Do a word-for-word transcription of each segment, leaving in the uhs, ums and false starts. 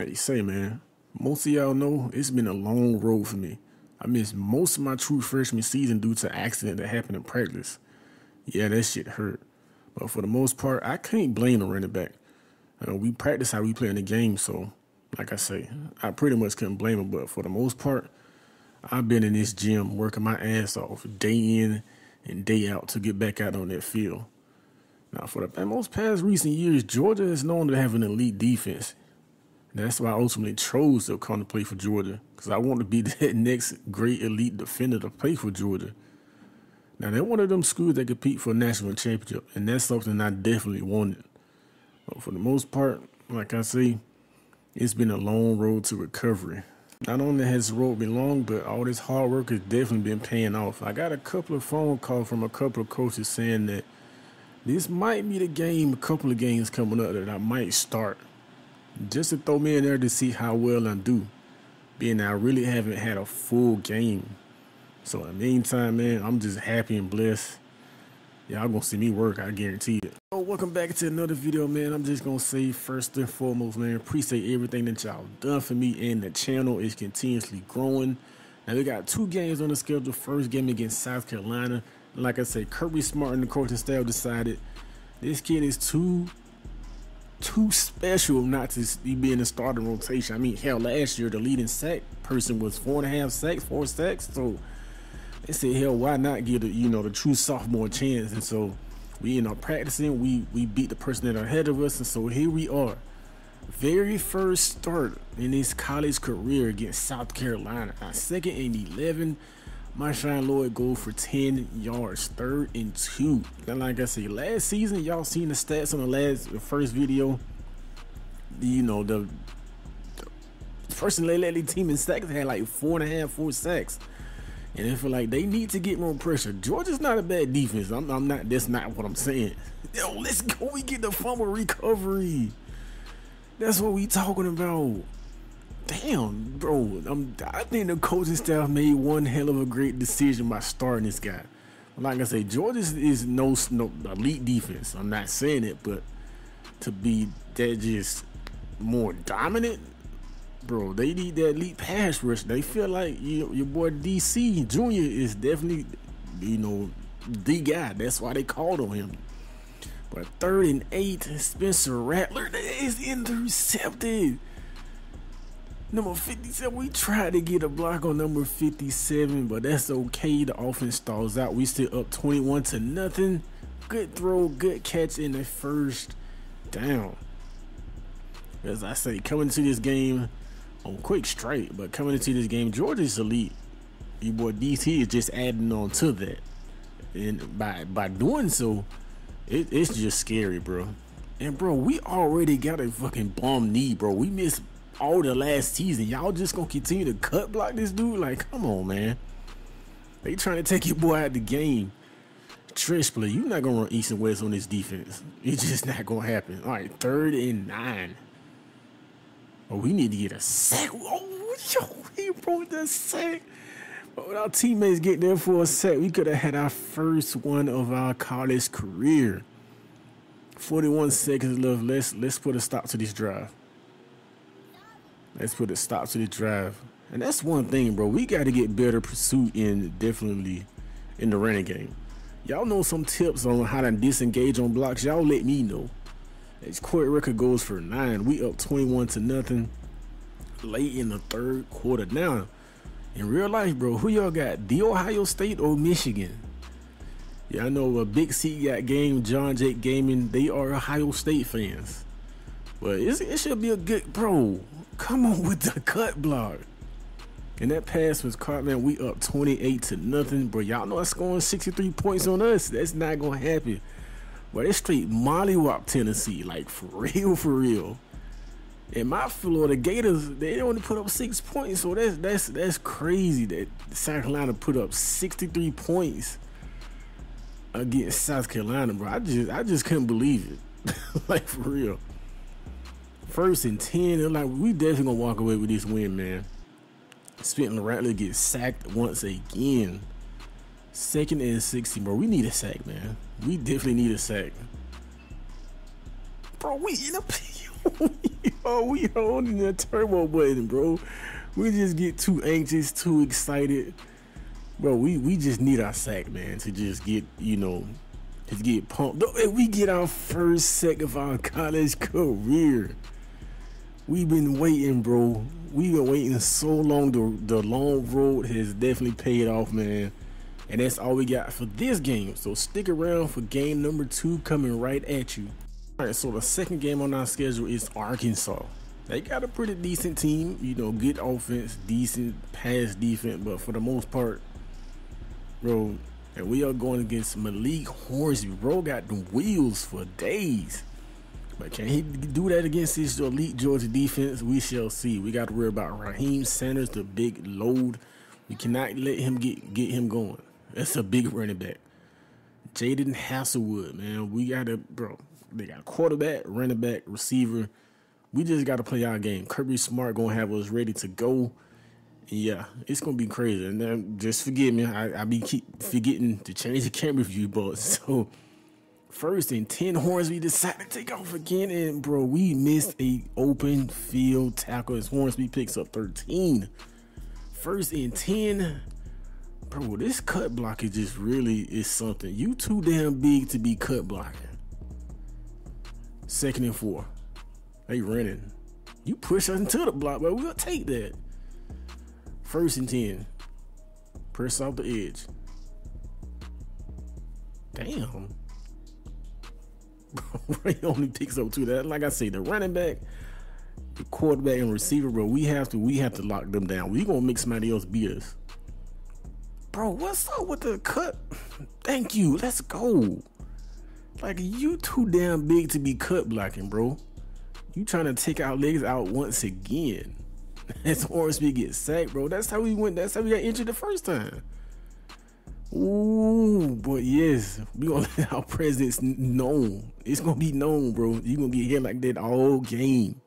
Hey, say, man, most of y'all know it's been a long road for me. I missed most of my true freshman season due to an accident that happened in practice. Yeah, that shit hurt. But for the most part, I can't blame the running back. Uh, we practice how we play in the game, so, like I say, I pretty much couldn't blame him. But for the most part, I've been in this gym working my ass off day in and day out to get back out on that field. Now, for the most past recent years, Georgia is known to have an elite defense. That's why I ultimately chose to come to play for Georgia, because I want to be that next great elite defender to play for Georgia. Now, they're one of them schools that compete for a national championship, and that's something I definitely wanted. But for the most part, like I say, it's been a long road to recovery. Not only has the road been long, but all this hard work has definitely been paying off. I got a couple of phone calls from a couple of coaches saying that this might be the game, a couple of games coming up that I might start, just to throw me in there to see how well I do, being that I really haven't had a full game. So in the meantime, man, I'm just happy and blessed. Y'all gonna see me work, I guarantee it. So welcome back to another video, man. I'm just gonna say first and foremost, man, appreciate everything that y'all done for me, and the channel is continuously growing. Now we got two games on the schedule. First game against South Carolina. Like I said, Kirby Smart and the coaching staff decided this kid is too too special not to be in the starting rotation. I mean, hell, last year the leading sack person was four and a half sacks, four sacks. So they said, hell, why not give the you know the true sophomore a chance? And so we end up practicing. We we beat the person that are ahead of us, and so here we are, very first start in his college career against South Carolina. Our second and eleven. My Shine Lloyd go for ten yards, third and two. And like I said, last season, y'all seen the stats on the last, the first video. You know, the, the person that led the team in sacks had like four and a half, four sacks. And I feel like they need to get more pressure. Georgia's not a bad defense. I'm, I'm not, that's not what I'm saying. Yo, let's go. We get the fumble recovery. That's what we talking about. Damn, bro, I'm, I think the coaching staff made one hell of a great decision by starting this guy. Like I say, Georgia is no, no elite defense. I'm not saying it, but to be that just more dominant, bro, they need that elite pass rush. They feel like you, your boy D C Junior is definitely, you know, the guy. That's why they called on him. But third and eight, Spencer Rattler, that is intercepted. Number fifty-seven, we tried to get a block on number fifty-seven, but that's okay. The offense stalls out. We still up twenty-one to nothing. Good throw, good catch in the first down. As I say, coming to this game on quick strike, but coming into this game, Georgia's elite. Your boy D T is just adding on to that. And by, by doing so, it, it's just scary, bro. And, bro, we already got a fucking bum knee, bro. We missed all the last season. Y'all just gonna continue to cut block this dude? Like, come on, man. They trying to take your boy out the game. Trish play, you're not gonna run east and west on this defense. It's just not gonna happen. All right, third and nine. Oh, we need to get a sack. Oh, yo, he broke the sack. But our teammates get there for a sack, we could have had our first one of our college career. forty-one seconds left. Let's let's put a stop to this drive. Let's put a stop to the drive. And that's one thing, bro. We got to get better pursuit in, definitely, in the running game. Y'all know some tips on how to disengage on blocks. Y'all let me know. As court record goes for nine, we up twenty-one to nothing late in the third quarter. Now, in real life, bro, who y'all got? The Ohio State or Michigan? Y'all know a Big C got game, John Jake Gaming. They are Ohio State fans. But it's, it should be a good, bro. Come on with the cut block. And that pass was caught, man. We up twenty-eight to nothing. Bro, y'all know I scoring sixty-three points on us. That's not going to happen. But it's straight mollywop Tennessee. Like, for real, for real. And my Florida Gators, they only put up six points. So that's that's that's crazy that South Carolina put up sixty-three points against South Carolina, bro. I just, I just couldn't believe it. Like, for real. First and ten, they're like, we definitely gonna walk away with this win, man. Spencer Rattler gets sacked once again. Second and sixty, bro. We need a sack, man. We definitely need a sack, bro. We in a Oh, we holding the turbo button, bro. We just get too anxious, too excited. Bro, we, we just need our sack, man, to just get, you know, to get pumped. If we get our first sack of our college career. We've been waiting, bro. We've been waiting so long. The, the long road has definitely paid off, man. And that's all we got for this game. So stick around for game number two coming right at you. All right, so the second game on our schedule is Arkansas. They got a pretty decent team, you know, good offense, decent pass defense, but for the most part, bro, and we are going against Malik Hornsby. Bro got the wheels for days. But can he do that against this elite Georgia defense? We shall see. We got to worry about Raheem Sanders, the big load. We cannot let him get, get him going. That's a big running back. Jadon Haselwood, man. We got to, bro, they got quarterback, running back, receiver. We just got to play our game. Kirby Smart going to have us ready to go. Yeah, it's going to be crazy. And then just forgive me. I, I be keep forgetting to change the camera view, but so... First and ten, Hornsby decided to take off again, and bro, we missed a open field tackle as Hornsby picks up thirteen. First and ten, bro, this cut blocking just really is something. You too damn big to be cut blocking. Second and four, they running. You push us into the block, but we're gonna take that. First and ten, press off the edge. Damn. Bro, Ray only picks up two. That, like I say, the running back, the quarterback, and receiver, bro. We have to, we have to lock them down. We gonna make somebody else beat us, bro. What's up with the cut? Thank you. Let's go. Like, you too damn big to be cut blocking, bro. You trying to take our legs out once again? That's Hornsby gets sacked, bro. That's how we went. That's how we got injured the first time. Ooh, but yes, we gonna let our presence known. It's gonna be known, bro. You gonna be here like that all game.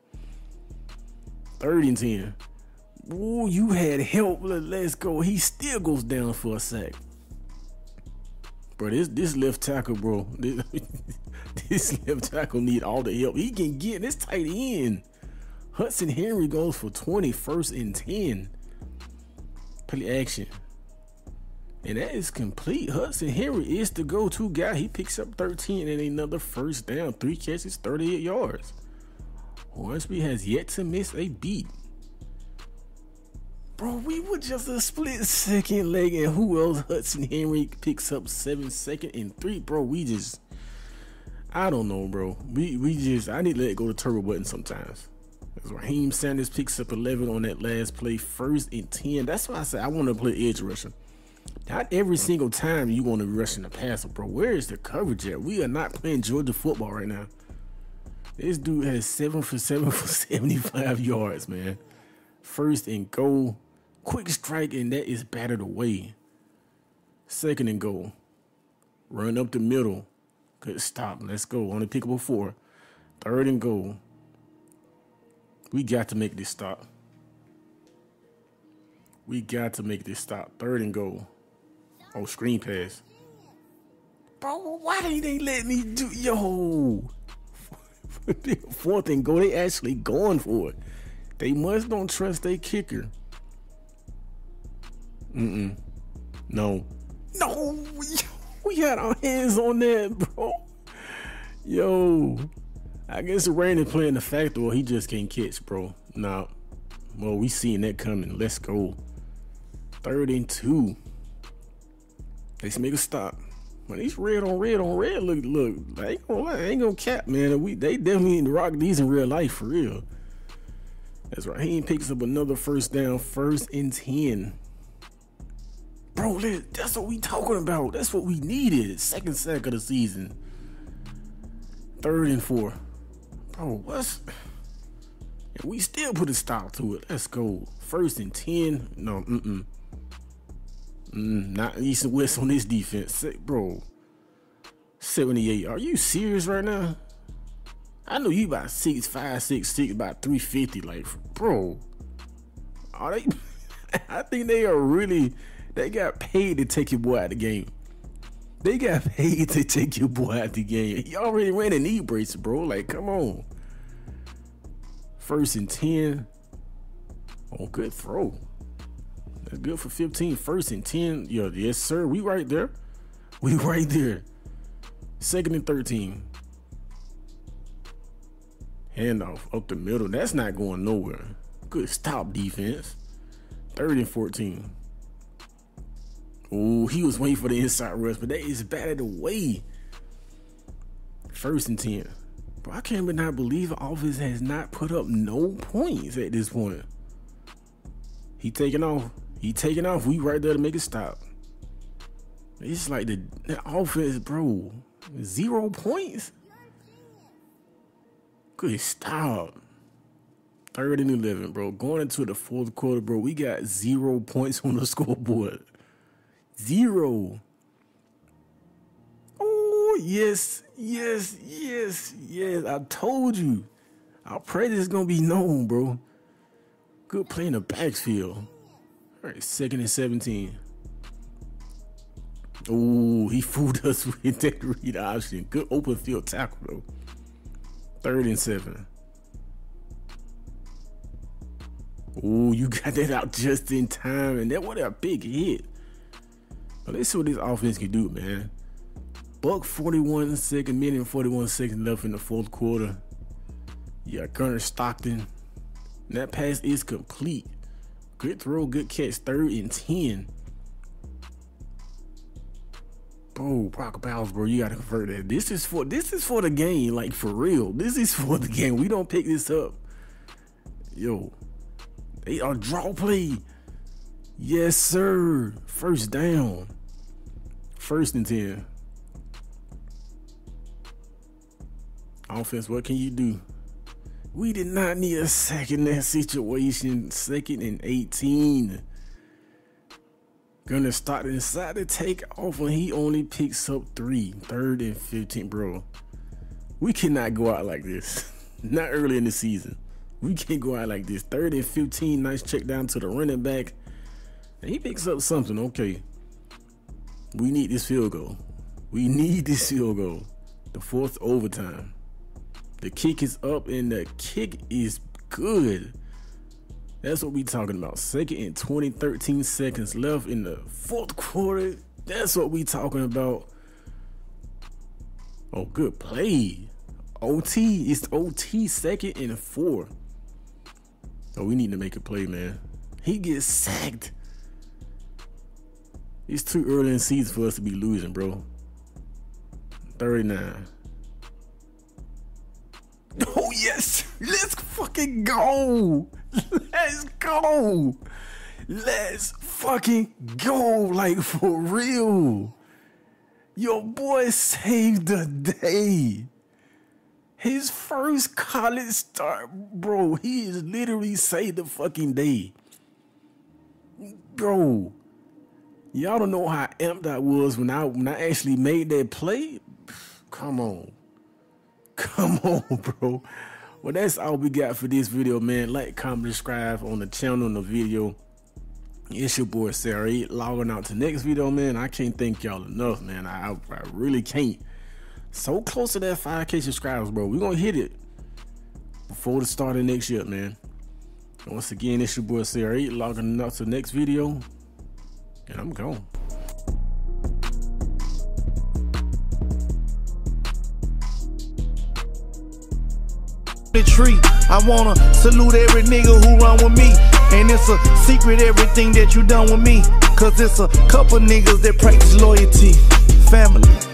Third and ten. Ooh, you had help. Let's go. He still goes down for a sack. Bro, this this left tackle, bro. This, this left tackle need all the help he can get. This tight end, Hudson Henry, goes for twenty. First and ten. Play action. And that is complete. Hudson Henry is the go-to guy. He picks up thirteen and another first down. Three catches, thirty-eight yards. Hornsby has yet to miss a beat. Bro, we were just a split second leg, and who else? Hudson Henry picks up seven, second and three. Bro, we just, I don't know, bro. We we just, I need to let go of the turbo button sometimes. Raheem Sanders picks up eleven on that last play. First and ten. That's why I said I want to play edge rusher. Not every single time you want to rush in the passer, bro. Where is the coverage at? We are not playing Georgia football right now. This dude has seven for seven for seventy-five yards, man. First and goal. Quick strike, and that is batted away. Second and goal. Run up the middle. Good stop. Let's go. Only pick up a four. Third and goal. We got to make this stop. We got to make this stop. Third and goal. Oh, screen pass. Bro, why didn't they let me do? Yo. Fourth and goal. They actually going for it. They must don't trust their kicker. Mm-mm. No. No. We had our hands on that, bro. Yo. I guess the rain is playing the factor, or he just can't catch, bro. Nah. Well, we seen that coming. Let's go. Third and two. Let's make a stop. Man, these red on red on red look look. I ain't gonna lie, I ain't gonna cap, man. We they definitely rock these in real life for real. That's right. Raheem picks up another first down. First and ten. Bro, that's what we talking about. That's what we needed. Second sack of the season. Third and four. Bro, what's and we still put a stop to it. Let's go. First and ten. No, mm mm. Mm, not East and West on this defense, bro. seventy-eight. Are you serious right now? I know you about six five, six six, about three fifty. Like, bro, are they? I think they are really. They got paid to take your boy out the game. They got paid to take your boy out the game. He already ran a knee brace, bro. Like, come on. First and ten. Oh, good throw. That's good for fifteen. First and ten. Yeah, yes, sir. We right there. We right there. Second and thirteen. Handoff up the middle. That's not going nowhere. Good stop, defense. Third and fourteen. Oh, he was waiting for the inside rush, but that is batted away. First and ten. Bro, I can't but not believe the offense has not put up no points at this point. He taking off. He taking off. We right there to make it stop. It's like the, the offense, bro. Zero points. Good stop. Third and eleven, bro. Going into the fourth quarter, bro. We got zero points on the scoreboard. Zero. Oh, yes, yes, yes, yes. I told you. I pray this is going to be known, bro. Good play in the backfield. All right, second and seventeen. Oh, he fooled us with that read option. Good open field tackle, though. Third and seven. Oh, you got that out just in time. And that was a big hit. But let's see what this offense can do, man. Buck forty-one second, minute and forty-one seconds left in the fourth quarter. Yeah, Gunner Stockton. And that pass is complete. Good throw, good catch. Third and ten. Bro, Brock Bowles, bro, you gotta convert that. This is for this is for the game, like for real. This is for the game. We don't pick this up. Yo, they are draw play. Yes, sir. First down. First and ten. Offense, what can you do? We did not need a sack in that situation. Second and eighteen. Gonna start inside to take off when he only picks up three. Third and fifteen, bro. We cannot go out like this. Not early in the season. We can't go out like this. Third and fifteen. Nice check down to the running back. And he picks up something. Okay. We need this field goal. We need this field goal. The fourth overtime. The kick is up and the kick is good. That's what we talking about. Second and twenty, thirteen seconds left in the fourth quarter. That's what we talking about. Oh, good play. O T. It's O T, second and four. Oh, we need to make a play, man. He gets sacked. It's too early in the season for us to be losing, bro. thirty-nine. Oh, yes. Let's fucking go. Let's go. Let's fucking go. Like, for real. Your boy saved the day. His first college start, bro. He is literally saved the fucking day. Bro. Y'all don't know how amped I was when I, when I actually made that play. Come on. Come on, bro. Well, that's all we got for this video, man. Like, comment, subscribe on the channel and the video. It's your boy C R eight logging out to next video, man. I can't thank y'all enough, man. I, I really can't. So close to that five K subscribers, bro. We're gonna hit it before the start of next year, man. Once again, it's your boy C R eight logging out to the next video. And I'm gone. Tree. I wanna salute every nigga who run with me, and it's a secret everything that you done with me, cause it's a couple niggas that practice loyalty, family.